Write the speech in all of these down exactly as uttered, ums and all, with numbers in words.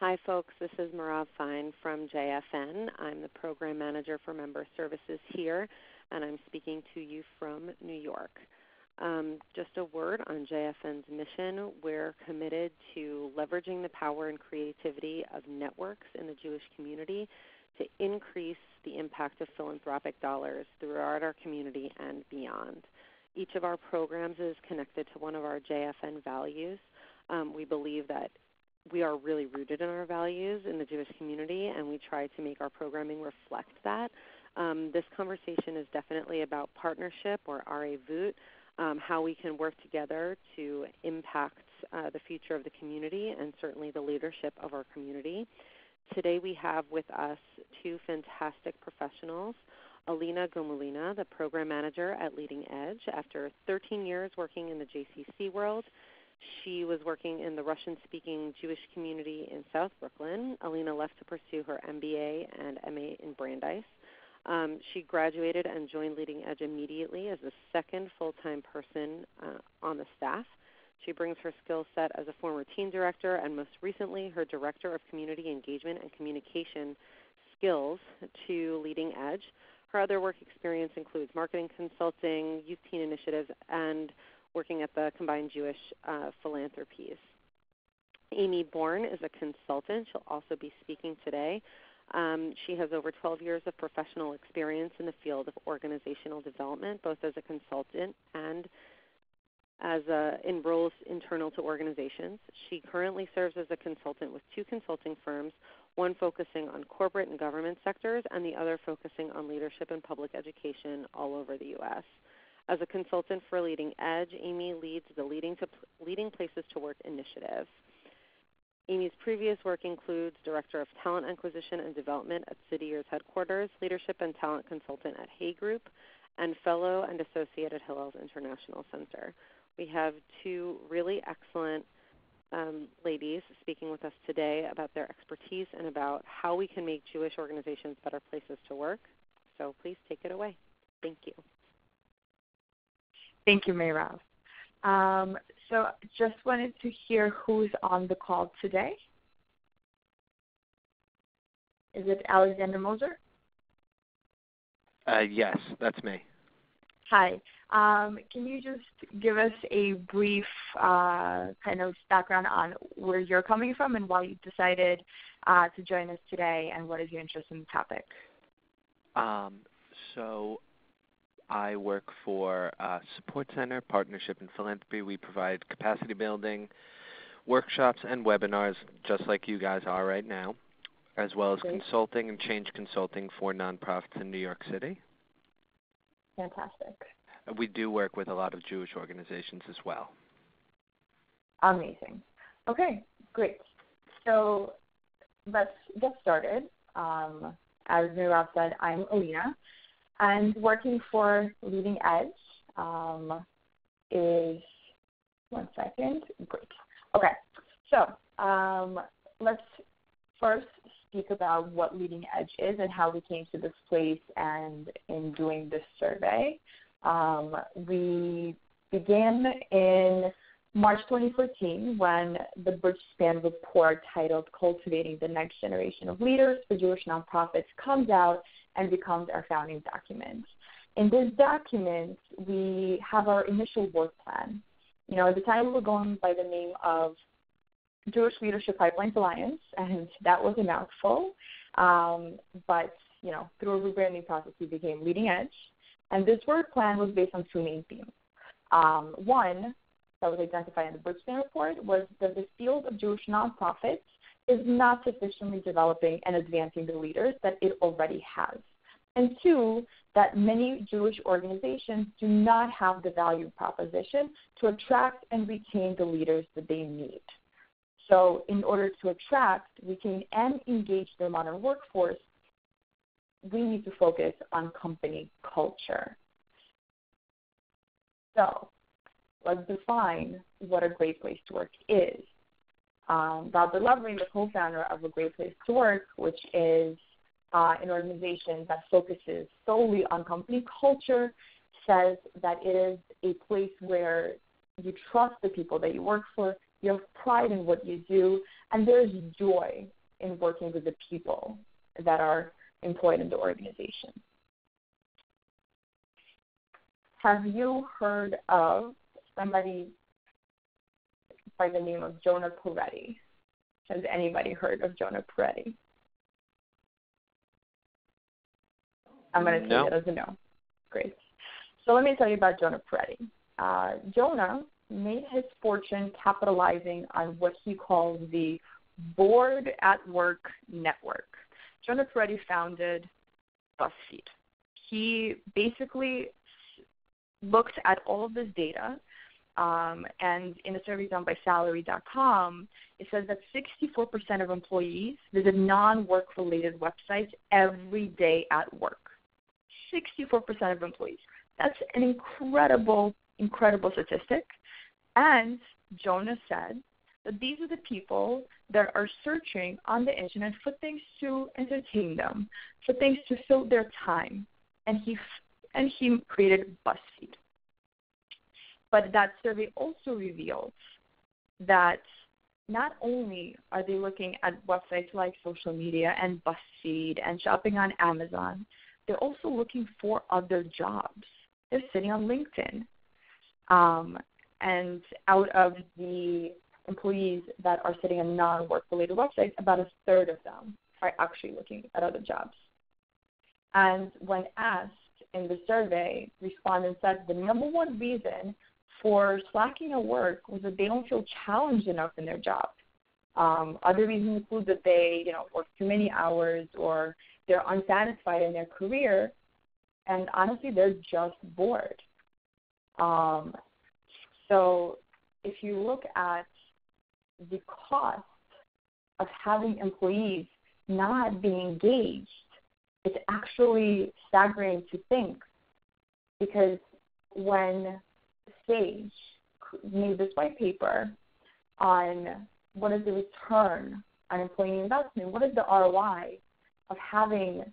Hi folks, this is Mirav Fine from J F N. I'm the Program Manager for Member Services here, and I'm speaking to you from New York. Um, just a word on J F N's mission. We're committed to leveraging the power and creativity of networks in the Jewish community to increase the impact of philanthropic dollars throughout our community and beyond. Each of our programs is connected to one of our J F N values. Um, we believe that we are really rooted in our values in the Jewish community, and we try to make our programming reflect that. Um, this conversation is definitely about partnership, or R A V U T, um, how we can work together to impact uh, the future of the community and certainly the leadership of our community. Today we have with us two fantastic professionals, Alina Gomulina, the Program Manager at Leading Edge. After thirteen years working in the J C C world, she was working in the Russian-speaking Jewish community in South Brooklyn. Alina left to pursue her M B A and M A in Brandeis. Um, she graduated and joined Leading Edge immediately as the second full-time person uh, on the staff. She brings her skill set as a former team director and most recently her Director of Community Engagement and Communication Skills to Leading Edge. Her other work experience includes marketing consulting, youth teen initiatives, and working at the Combined Jewish uh, Philanthropies. Amy Born is a consultant. She'll also be speaking today. Um, she has over twelve years of professional experience in the field of organizational development, both as a consultant and as a, in roles internal to organizations. She currently serves as a consultant with two consulting firms, one focusing on corporate and government sectors and the other focusing on leadership and public education all over the U S As a consultant for Leading Edge, Amy leads the Leading, to, Leading Places to Work initiative. Amy's previous work includes Director of Talent Acquisition and Development at City Year's Headquarters, Leadership and Talent Consultant at Hay Group, and Fellow and Associate at Hillel's International Center. We have two really excellent um, ladies speaking with us today about their expertise and about how we can make Jewish organizations better places to work. So please take it away. Thank you. Thank you, Mirav. Um, so just wanted to hear who's on the call today. Is it Alexander Moser? Uh, yes, that's me. Hi. Um, can you just give us a brief uh, kind of background on where you're coming from and why you decided uh, to join us today, and what is your interest in the topic? Um, so. I work for uh, Support Center, Partnership and Philanthropy. We provide capacity building, workshops, and webinars, just like you guys are right now, as well as Great. consulting and change consulting for nonprofits in New York City. Fantastic. We do work with a lot of Jewish organizations as well. Amazing. Okay, great. So let's get started. Um, as Mirav said, I'm Alina. And working for Leading Edge um, is, one second, great. Okay, so um, let's first speak about what Leading Edge is and how we came to this place, and in doing this survey. Um, we began in March twenty fourteen when the BridgeSpan report titled Cultivating the Next Generation of Leaders for Jewish Nonprofits comes out and becomes our founding document. In this document, we have our initial work plan. You know, at the time we were going by the name of Jewish Leadership Pipelines Alliance, and that was a mouthful. Um, but, you know, through a rebranding process, we became Leading Edge. And this work plan was based on two main themes. Um, one that was identified in the BridgeSpan report was that the field of Jewish nonprofits is not sufficiently developing and advancing the leaders that it already has. And two, that many Jewish organizations do not have the value proposition to attract and retain the leaders that they need. So in order to attract, retain, and engage their modern workforce, we need to focus on company culture. So let's define what a great place to work is. Um, Bob DeLavere, the co-founder of A Great Place to Work, which is uh, an organization that focuses solely on company culture, says that it is a place where you trust the people that you work for, you have pride in what you do, and there's joy in working with the people that are employed in the organization. Have you heard of somebody by the name of Jonah Peretti? Has anybody heard of Jonah Peretti? I'm going to take it as a no. Great. So let me tell you about Jonah Peretti. Uh, Jonah made his fortune capitalizing on what he calls the Board at Work network. Jonah Peretti founded BuzzFeed. He basically looked at all of this data, um, and in a survey done by salary dot com, it says that sixty-four percent of employees visit non-work-related websites every day at work. sixty-four percent of employees. That's an incredible, incredible statistic. And Jonah said that these are the people that are searching on the internet for things to entertain them, for things to fill their time. And he and he created BuzzFeed. But that survey also reveals that not only are they looking at websites like social media and BuzzFeed and shopping on Amazon, they're also looking for other jobs. They're sitting on LinkedIn. Um, and out of the employees that are sitting on non-work-related websites, about a third of them are actually looking at other jobs. And when asked in the survey, respondents said the number one reason for slacking at work was that they don't feel challenged enough in their job. Um, other reasons include that they, you know, work too many hours, or they're unsatisfied in their career, and honestly, they're just bored. Um, so if you look at the cost of having employees not being engaged, it's actually staggering to think, because when Sage made this white paper on what is the return on employee investment, what is the R O I of having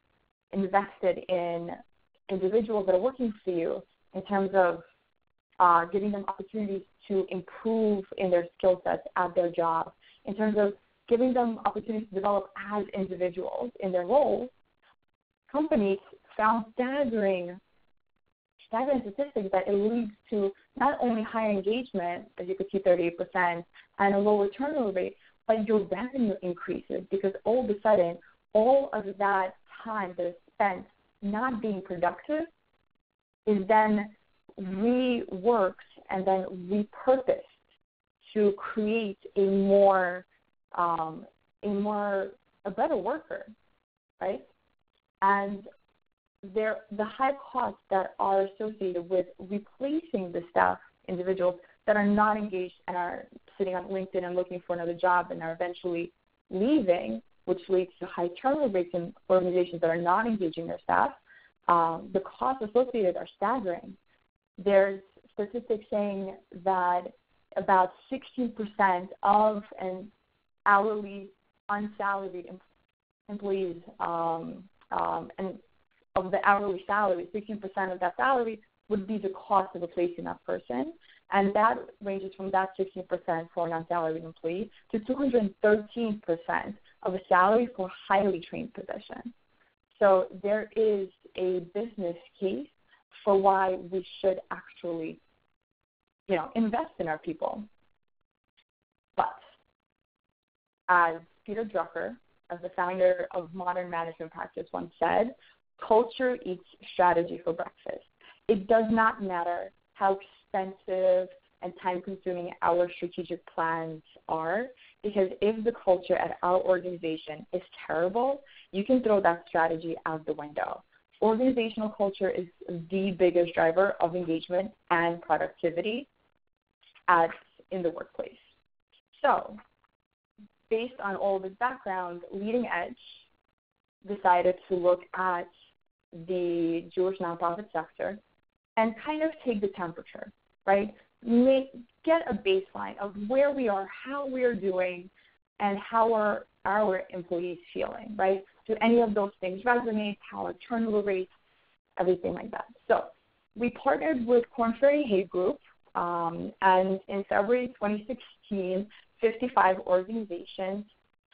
invested in individuals that are working for you in terms of uh, giving them opportunities to improve in their skill sets at their job, in terms of giving them opportunities to develop as individuals in their roles, companies found staggering, staggering statistics that it leads to not only higher engagement, as you could see thirty-eight percent, and a lower turnover rate, but your revenue increases, because all of a sudden, all of that time that is spent not being productive is then reworked and then repurposed to create a more, um, a more, a better worker, right? And there, the high costs that are associated with replacing the staff individuals that are not engaged and are sitting on LinkedIn and looking for another job and are eventually leaving, which leads to high turnover rates in organizations that are not engaging their staff, um, the costs associated are staggering. There's statistics saying that about sixteen percent of an hourly unsalaried em- employees, um, um, and of the hourly salary, sixteen percent of that salary would be the cost of replacing that person. And that ranges from that sixteen percent for an unsalaried employee to two hundred thirteen percent of a salary for a highly trained position. So there is a business case for why we should actually, you know, invest in our people. But as Peter Drucker, as the founder of Modern Management Practice, once said, culture eats strategy for breakfast. It does not matter how expensive and time-consuming our strategic plans are, because if the culture at our organization is terrible, you can throw that strategy out the window. Organizational culture is the biggest driver of engagement and productivity at, in the workplace. So based on all this background, Leading Edge decided to look at the Jewish nonprofit sector and kind of take the temperature, right? Make, get a baseline of where we are, how we are doing, and how are our employees feeling, right? Do any of those things resonate? How are turnover rates? Everything like that. So we partnered with Korn Ferry Hay Group Um, and in February twenty sixteen, fifty-five organizations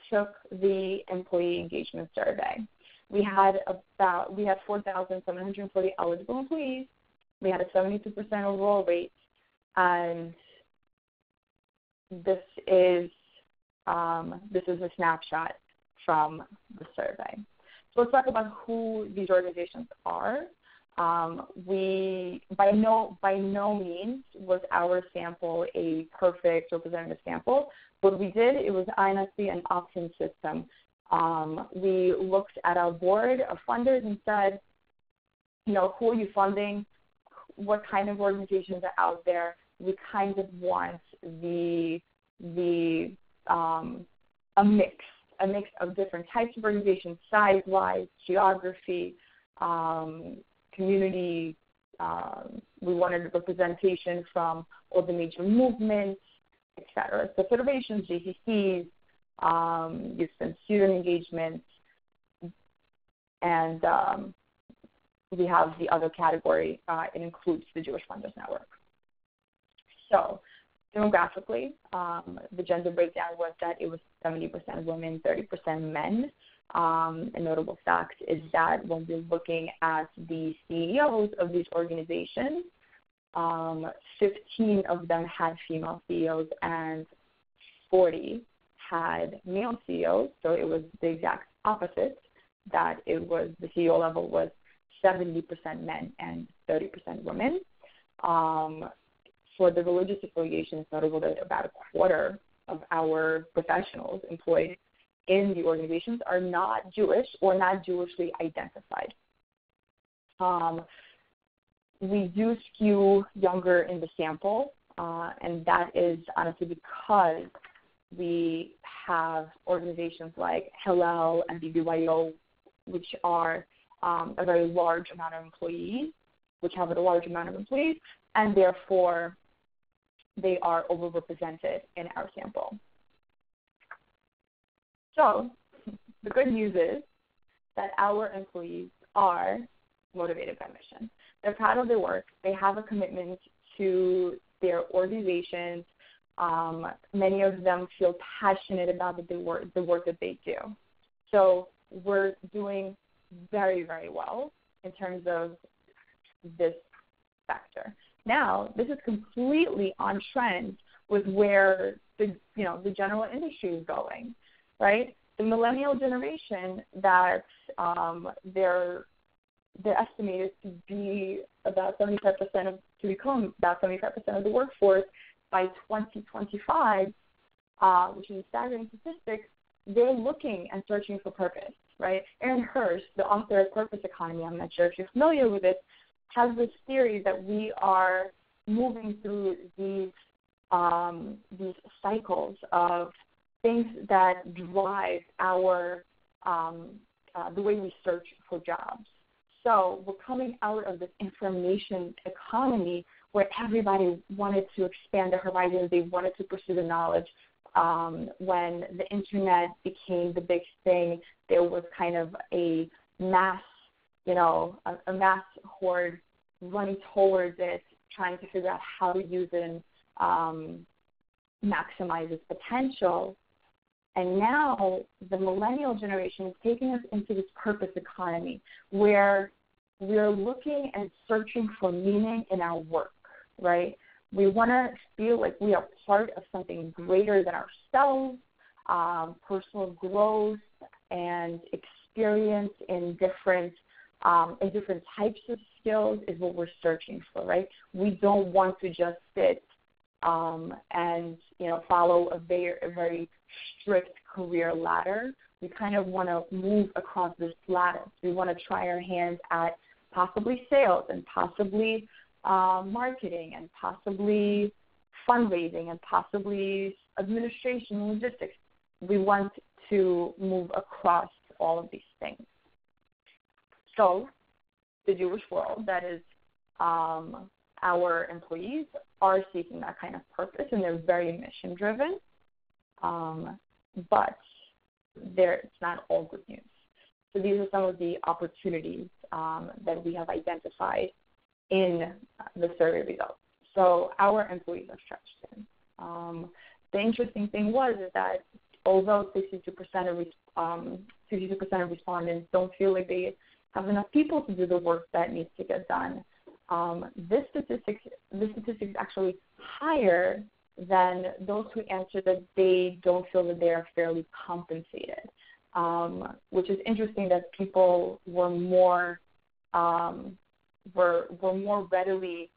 took the employee engagement survey. We had about we had four thousand seven hundred forty eligible employees. We had a seventy-two percent overall rate, and this is um, this is a snapshot from the survey. So let's talk about who these organizations are. Um, we by no by no means was our sample a perfect representative sample. What we did, it was I N S C and opt-in system. Um, we looked at our board of funders and said, you know, who are you funding? What kind of organizations are out there? We kind of want the the um, a mix, a mix of different types of organizations, size-wise, geography, um, community. Um, we wanted representation from all the major movements, et cetera. So federations, J C Cs, um, youth and student engagement, and um, we have the other category. Uh, it includes the Jewish Funders Network. So demographically, um, the gender breakdown was that it was seventy percent women, thirty percent men. Um, a notable fact is that when we're looking at the C E Os of these organizations, um, fifteen of them had female C E Os and forty had male C E Os. So it was the exact opposite, that it was the C E O level was seventy percent men and thirty percent women. Um, for the religious affiliation, it's notable that about a quarter of our professionals employed in the organizations are not Jewish or not Jewishly identified. Um, we do skew younger in the sample, uh, and that is honestly because we have organizations like Hillel and B B Y O, which are Um, a very large amount of employees, which have a large amount of employees, and therefore they are overrepresented in our sample. So the good news is that our employees are motivated by mission. They're proud of their work. They have a commitment to their organizations. Um, many of them feel passionate about the work, the work that they do. So we're doing very, very well in terms of this factor. Now, this is completely on trend with where the you know the general industry is going, right? The millennial generation, that um, they're they're estimated to be about seventy-five percent of to become about seventy-five percent of the workforce by twenty twenty-five, uh, which is a staggering statistic. They're looking and searching for purpose, right? Aaron Hirsch, the author of Purpose Economy, I'm not sure if you're familiar with it, has this theory that we are moving through these um, these cycles of things that drive our um, uh, the way we search for jobs. So we're coming out of this information economy where everybody wanted to expand their horizons, they wanted to pursue the knowledge. Um, when the internet became the big thing, there was kind of a mass, you know, a, a mass horde running towards it, trying to figure out how to use it and um, maximize its potential. And now the millennial generation is taking us into this purpose economy where we're looking and searching for meaning in our work, right? We want to feel like we are part of something greater than ourselves, um, personal growth and experience in different um, in different types of skills is what we're searching for, right? We don't want to just sit um, and you know follow a very, a very strict career ladder. We kind of want to move across this lattice. We want to try our hands at possibly sales and possibly Uh, marketing and possibly fundraising and possibly administration and logistics. We want to move across all of these things. So the Jewish world, that is um, our employees, are seeking that kind of purpose, and they're very mission-driven. Um, but it's not all good news. So these are some of the opportunities um, that we have identified in the survey results. So our employees are stretched thin. Um, the interesting thing was is that although sixty-two percent of, um, sixty-two percent of respondents don't feel like they have enough people to do the work that needs to get done, um, this statistic this statistic is actually higher than those who answer that they don't feel that they are fairly compensated, um, which is interesting that people were more um, were were more readily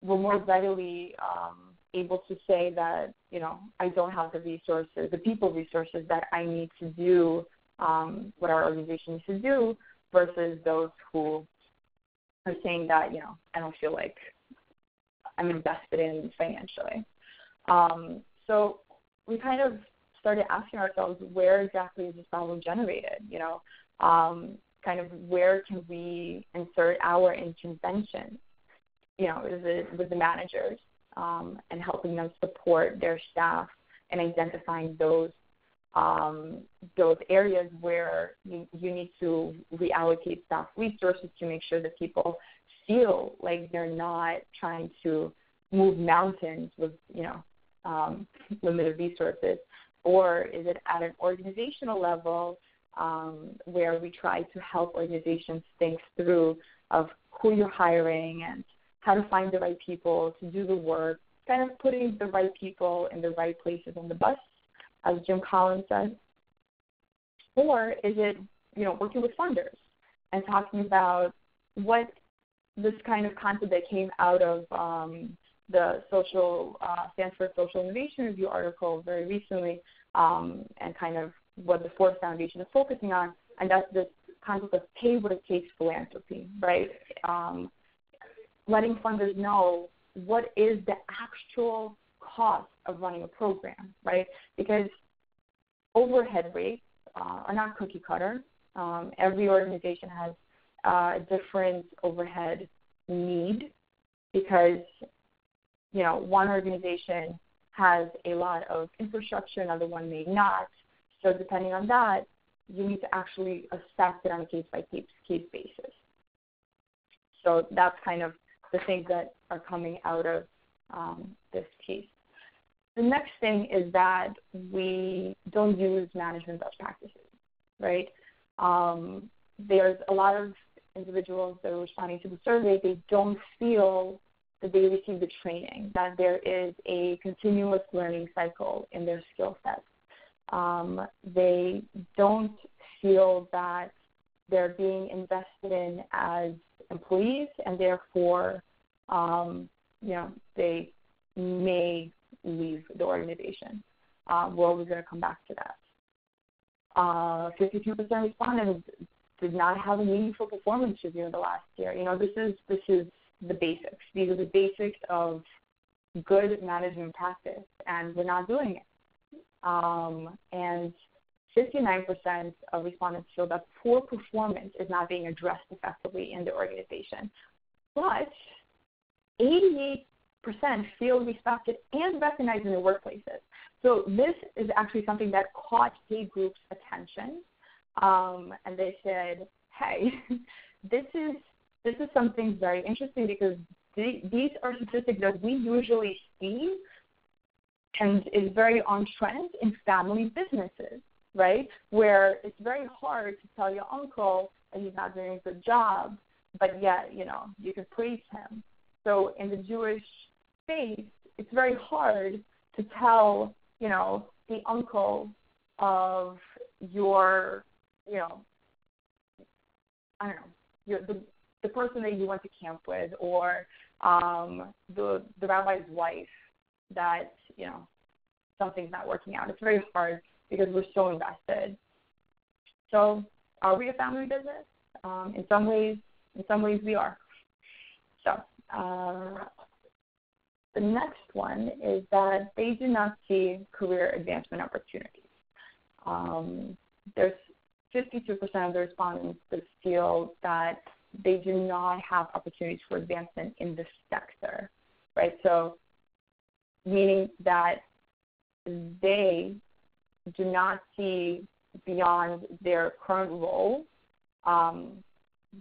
were more readily um, able to say that, you know, I don't have the resources, the people resources that I need to do um, what our organization needs to do, versus those who are saying that, you know, I don't feel like I'm invested in financially. Um, so we kind of started asking ourselves, where exactly is this problem generated? You know, um, kind of where can we insert our intervention? You know, is it with the managers um, and helping them support their staff and identifying those um, those areas where you, you need to reallocate staff resources to make sure that people feel like they're not trying to move mountains with, you know, um, limited resources? Or is it at an organizational level um, where we try to help organizations think through of who you're hiring and how to find the right people to do the work, kind of putting the right people in the right places on the bus, as Jim Collins said? Or is it, you know, working with funders and talking about what this kind of concept that came out of um, the social uh, Stanford Social Innovation Review article very recently, um, and kind of what the Ford Foundation is focusing on, and that's this concept of pay what it takes philanthropy, right? Um, letting funders know what is the actual cost of running a program, right? Because overhead rates uh, are not cookie cutter. Um, every organization has Uh, different overhead need, because, you know, one organization has a lot of infrastructure, another one may not. So depending on that, you need to actually assess it on a case-by-case case basis. So that's kind of the things that are coming out of um, this case. The next thing is that we don't use management best practices, right? Um, there's a lot of individuals that are responding to the survey, they don't feel that they receive the training, that there is a continuous learning cycle in their skill sets. Um, they don't feel that they're being invested in as employees, and therefore, um, you know, they may leave the organization. Um, we're always going to come back to that. Uh, fifty-two percent respondents did not have a meaningful performance review in the last year. You know, this is this is the basics. These are the basics of good management practice, and we're not doing it. Um, and fifty-nine percent of respondents feel that poor performance is not being addressed effectively in the organization. But eighty-eight percent feel respected and recognized in their workplaces. So this is actually something that caught Hay Group's attention. Um, and they said, hey, this is this is something very interesting, because th- these are statistics that we usually see and is very on trend in family businesses, right, where it's very hard to tell your uncle that he's not doing a good job, but yet, you know, you can praise him. So in the Jewish space, it's very hard to tell, you know, the uncle of your you know, I don't know, you're the the person that you went to camp with, or um, the the rabbi's wife, that, you know, something's not working out. It's very hard because we're so invested. So are we a family business? Um, in some ways, in some ways we are. So uh, the next one is that they do not see career advancement opportunities. Um, there's fifty-two percent of the respondents feel that they do not have opportunities for advancement in this sector, right? So meaning that they do not see beyond their current role um,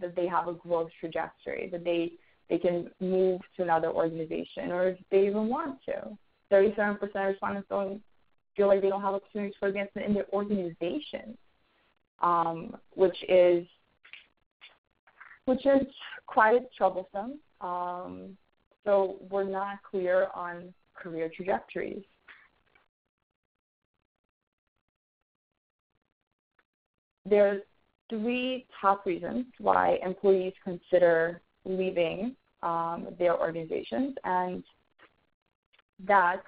that they have a growth trajectory, that they They can move to another organization, or if they even want to. thirty-seven percent of respondents don't feel like they don't have opportunities for advancement in their organization, um, which is which is quite troublesome. Um, so we're not clear on career trajectories. There's three top reasons why employees consider leaving um, their organizations, and that's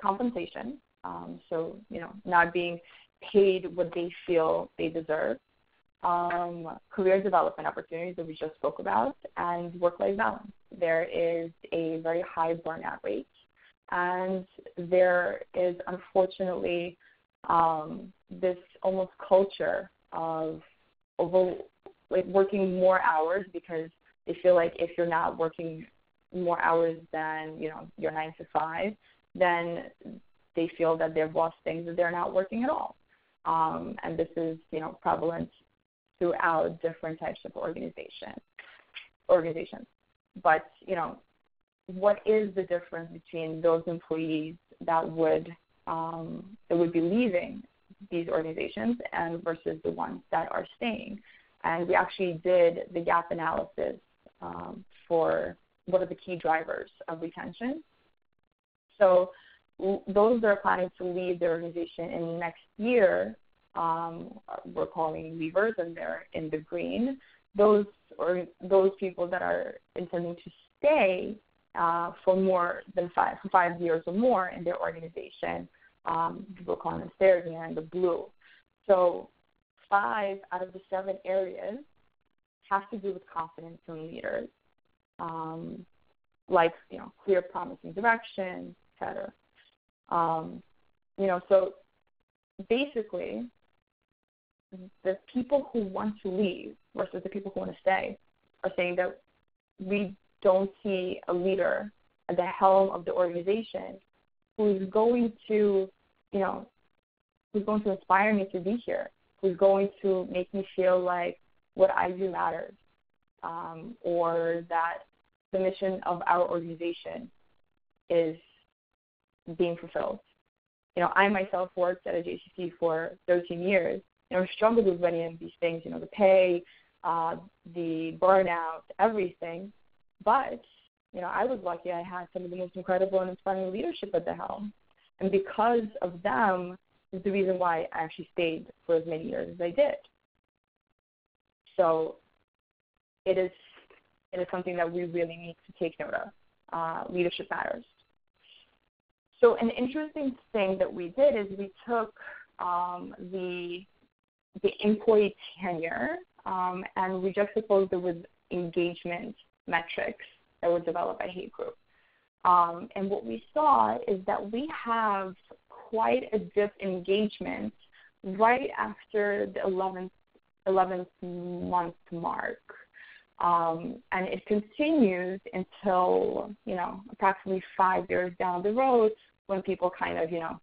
compensation. Um, so, you know, not being paid what they feel they deserve, um, career development opportunities that we just spoke about, and work-life balance. There is a very high burnout rate, and there is, unfortunately, um, this almost culture of over, like working more hours, because they feel like if you're not working more hours than, you know, your nine to five, then they feel that their boss thinks that they're not working at all. Um, and this is, you know, prevalent throughout different types of organization, organizations. But, you know, what is the difference between those employees that would um, that would be leaving these organizations and versus the ones that are staying? And we actually did the gap analysis um, for what are the key drivers of retention. So those that are planning to leave their organization in the next year, um, we're calling leavers, and they're in the green. Those or those people that are intending to stay uh, for more than five, five years or more in their organization, um, we're calling them stairs, and they're in the blue. So five out of the seven areas have to do with confidence in leaders, um, like, you know, clear, promising direction, et cetera. Um, you know, so basically the people who want to leave versus the people who want to stay are saying that we don't see a leader at the helm of the organization who is going to, you know, who's going to inspire me to be here, who's going to make me feel like what I do matters, um, or that the mission of our organization is being fulfilled. You know, I myself worked at a J C C for thirteen years, and I struggled with many of these things, you know, the pay, uh, the burnout, everything. But, you know, I was lucky. I had some of the most incredible and inspiring leadership at the helm. And because of them is the reason why I actually stayed for as many years as I did. So it is, it is something that we really need to take note of. Uh, leadership matters. So an interesting thing that we did is we took um, the the employee tenure um, and we juxtaposed it with engagement metrics that were developed by Hay Group. Um, and what we saw is that we have quite a dip in engagement right after the eleventh, eleventh month mark. Um, and it continues until, you know, approximately five years down the road, when people kind of, you know,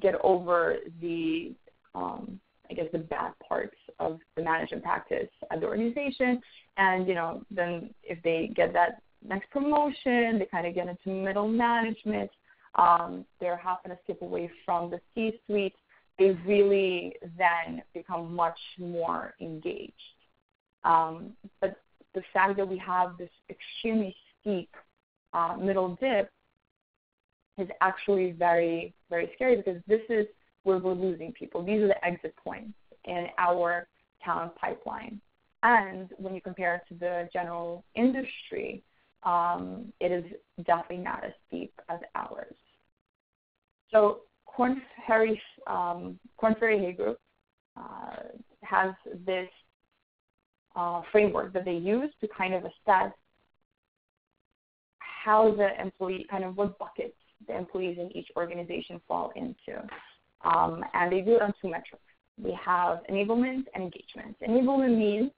get over the, um, I guess, the bad parts of the management practice at the organization. And, you know, then if they get that next promotion, they kind of get into middle management. Um, they're having to skip away from the C-suite. They really then become much more engaged. Um, but the fact that we have this extremely steep uh, middle dip is actually very, very scary, because this is where we're losing people. These are the exit points in our talent pipeline. And when you compare it to the general industry, um, it is definitely not as steep as ours. So Korn Ferry, um, Korn Ferry Hay Group uh, has this Uh, framework that they use to kind of assess how the employee, kind of what buckets the employees in each organization fall into. Um, and they do it on two metrics. We have enablement and engagement. Enablement means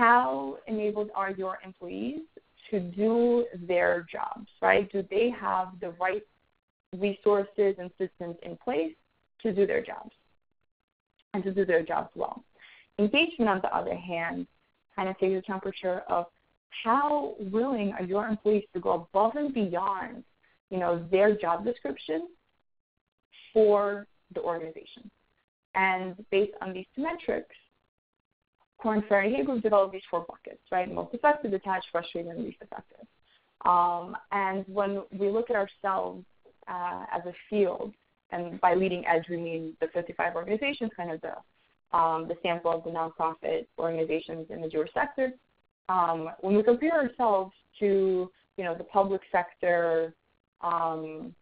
how enabled are your employees to do their jobs, right? Do they have the right resources and systems in place to do their jobs and to do their jobs well? Engagement, on the other hand, kind of takes the temperature of how willing are your employees to go above and beyond, you know, their job description for the organization? And based on these two metrics, Korn Ferry and Hay Group developed these four buckets, right? Most effective, detached, frustrated, and least effective. Um, and when we look at ourselves uh, as a field, and by leading edge we mean the fifty-five organizations, kind of the, um, the sample of the nonprofit organizations in the Jewish sector, um, when we compare ourselves to, you know, the public sector um,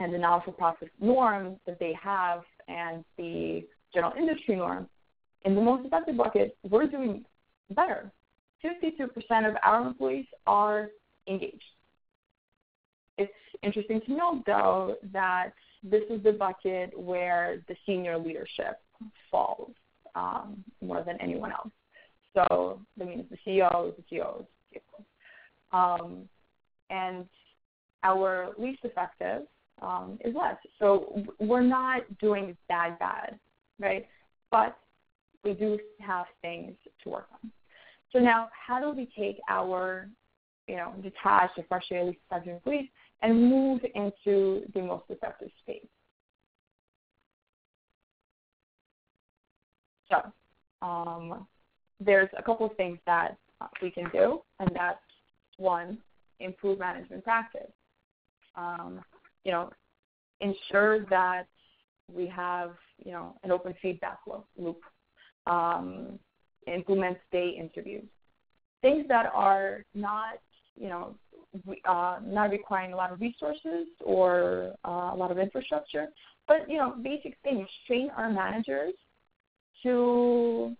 and the non-for-profit norm that they have and the general industry norm, in the most effective bucket, we're doing better. fifty-two percent of our employees are engaged. It's interesting to note, though, that this is the bucket where the senior leadership falls um, more than anyone else. So that means the C E Os, the C O Os, the C E Os. Um, and our least effective um, is less. So we're not doing that bad, right? But we do have things to work on. So now, how do we take our, you know, detached or frustrated, least effective employees and move into the most effective space? So um, there's a couple of things that we can do, and that's, one, improve management practice. Um, you know, ensure that we have, you know, an open feedback loop. Um, implement day interviews, things that are not, you know, uh, not requiring a lot of resources or uh, a lot of infrastructure, but, you know, basic things. Train our managers to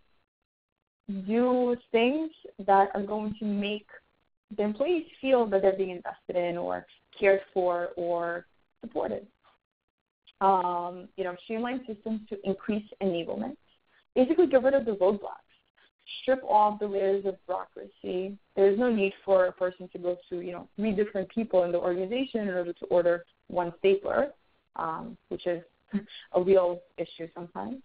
do things that are going to make the employees feel that they're being invested in or cared for or supported. Um, you know, streamline systems to increase enablement. Basically, get rid of the roadblocks. Strip off the layers of bureaucracy. There's no need for a person to go to, you know, three different people in the organization in order to order one stapler, um, which is a real issue sometimes.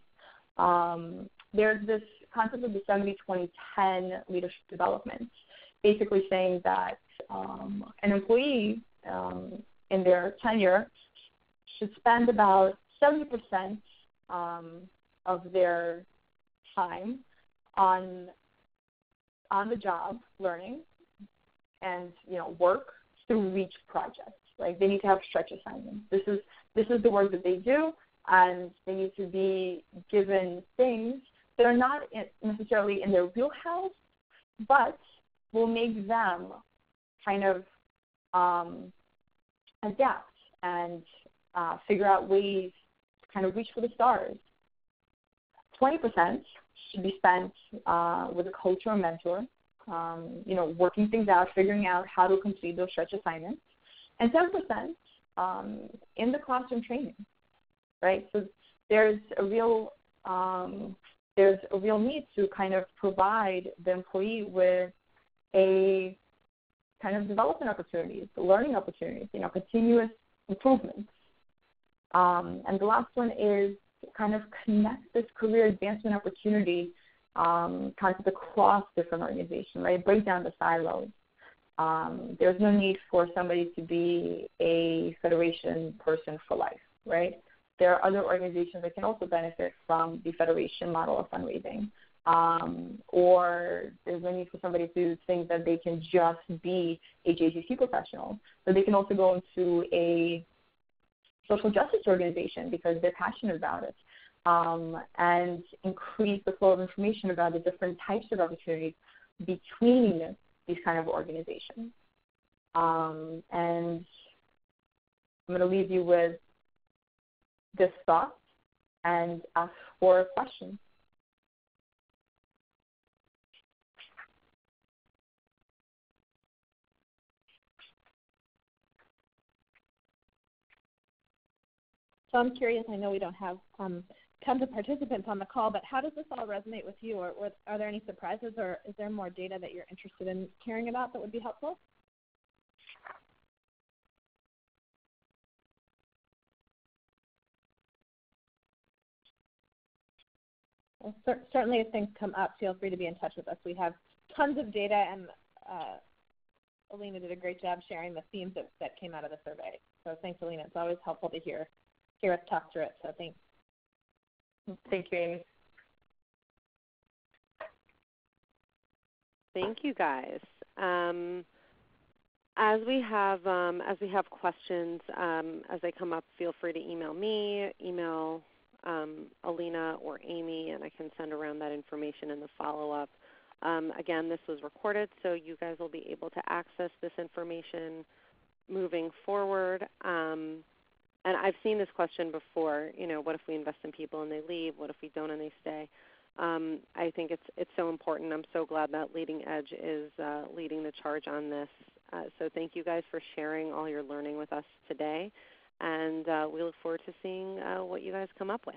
Um, there's this concept of the seventy twenty ten leadership development, basically saying that um, an employee um, in their tenure should spend about seventy percent um, of their time on on the job learning and, you know, work through reach projects. Like, they need to have stretch assignments. This is this is the work that they do, and they need to be given things that are not necessarily in their wheelhouse, but will make them kind of um, adapt and uh, figure out ways to kind of reach for the stars. twenty percent should be spent uh, with a coach or a mentor, um, you know, working things out, figuring out how to complete those stretch assignments, and ten percent um, in the classroom training, right? So there's a real um, there's a real need to kind of provide the employee with a kind of development opportunities, learning opportunities, you know, continuous improvements. Um, and the last one is kind of connect this career advancement opportunity um, concept across different organizations, right? Break down the silos. Um, there's no need for somebody to be a federation person for life, right? There are other organizations that can also benefit from the federation model of fundraising. Um, or there's no need for somebody to think that they can just be a J C C professional. So they can also go into a social justice organization because they're passionate about it, um, and increase the flow of information about the different types of opportunities between these kind of organizations. Um, and I'm going to leave you with this thought and ask for a question. So I'm curious, I know we don't have um, tons of participants on the call, but how does this all resonate with you? Or, or are there any surprises, or is there more data that you're interested in hearing about that would be helpful? Well, cer- certainly if things come up, feel free to be in touch with us. We have tons of data, and uh, Alina did a great job sharing the themes that, that came out of the survey. So thanks, Alina. It's always helpful to hear, hear us talk through it. So thanks. Thank you, Amy. Thank you, guys. Um, as we have um, as we have questions um, as they come up, feel free to email me, email um, Alina or Amy, and I can send around that information in the follow-up. Um, again, this was recorded, so you guys will be able to access this information moving forward. Um, and I've seen this question before. You know, what if we invest in people and they leave? What if we don't and they stay? Um, I think it's it's so important. I'm so glad that Leading Edge is uh, leading the charge on this. Uh, so thank you guys for sharing all your learning with us today, and uh, we look forward to seeing uh, what you guys come up with.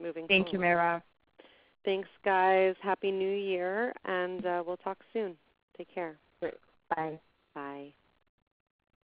Moving. Thank forward. you, Mirav. Thanks, guys. Happy New Year, and uh, we'll talk soon. Take care. Great. Bye. Bye.